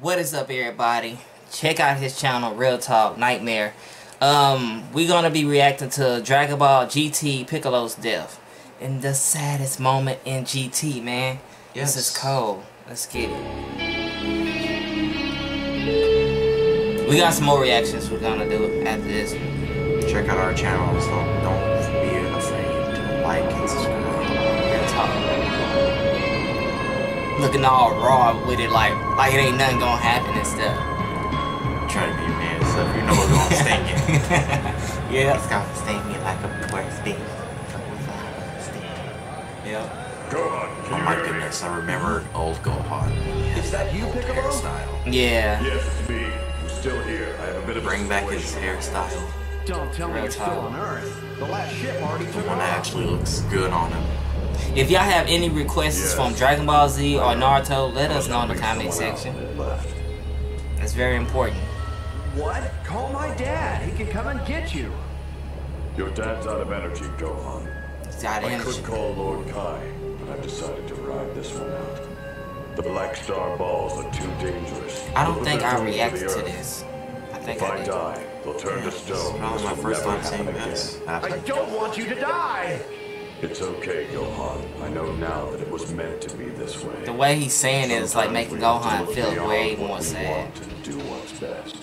What is up, everybody? Check out his channel, Real Talk Nightmare. We're gonna be reacting to Dragon Ball GT Piccolo's death, and the saddest moment in GT, man. Yes. This is cold. Let's get it. We got some more reactions we're gonna do after this. Check out our channel, so don't be afraid to like and subscribe. Real Talk. Looking all raw with it, like it ain't nothing gonna happen and stuff. Try to be man, so you know it's gonna stink it. Yeah. It's gonna stink me like a pork steak. Yep. Go on. Oh my goodness, I remembered old Gohan. Is that you, Piccolo? Hairstyle. Yeah. Yes, it's me. I'm still here. I have a bit of a bring back his hairstyle. Don't tell me you're still on Earth. The last ship already took off. The one that actually looks good on him. If y'all have any requests from Dragon Ball Z or Naruto, let us know in the comment section. That's very important. What? Call my dad. He can come and get you. Your dad's out of energy, Gohan. He's out of energy. I could call Lord Kai, but I've decided to ride this one out. The Black Star balls are too dangerous. I don't think I reacted to this. I think if I die, they'll turn to stone. That was my first time saying this. I don't want you to die! It's okay, Gohan. I know now that it was meant to be this way. The way he's saying it is like making Gohan feel way more sad. Do what's best.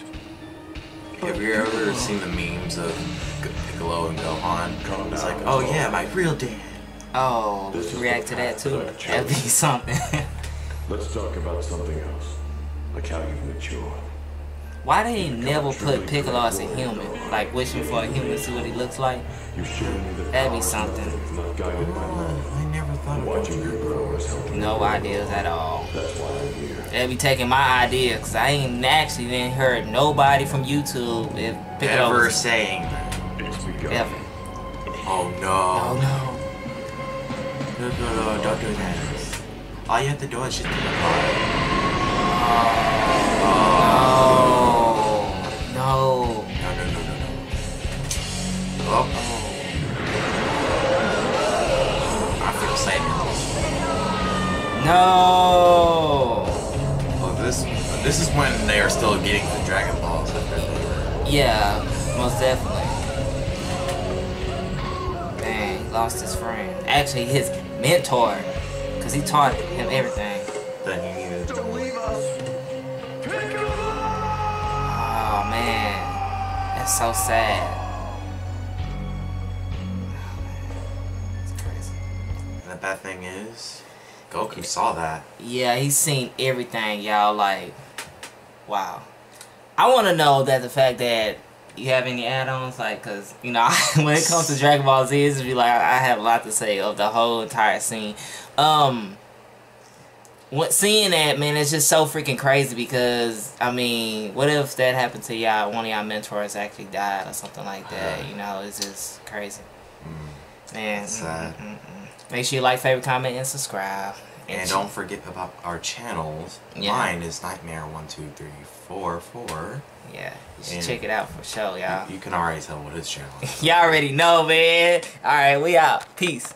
Have you ever seen the memes of Piccolo and Gohan? It's like, oh yeah, my real dad. Oh, react to that too. That'd be something. Let's talk about something else. Like how you mature. Why they never put Piccolo as a human? Like wishing for a human to see what he looks like? That'd be something. I never thought about no ideas at all. They'd be taking my idea, because I ain't actually been heard nobody from YouTube if Piccolo ever saying ever. Oh no. Oh no. No, don't do that. All you have to do is just do Oh. I feel safe. No. Oh, this is when they are still getting the Dragon Balls. Yeah, most definitely. Dang, lost his friend. Actually, his mentor, because he taught him everything. Then you needed to leave us. Oh man, that's so sad. The bad thing is, Goku saw that. Yeah, he's seen everything, y'all. Like, wow. I want to know that the fact that you have any add-ons, like, cause you know when it comes to Dragon Ball Z, it's be like I have a lot to say of the whole entire scene. What seeing that, man, it's just so freaking crazy because I mean, what if that happened to y'all? One of y'all mentors actually died or something like that. You know, it's just crazy. Man, sad. Make sure you like, favorite, comment, and subscribe. And don't forget about our channels. Yeah. Mine is Nightmare12344. Yeah, you should check it out for sure, y'all. You can already tell what his channel is. Y'all already know, man. All right, we out. Peace.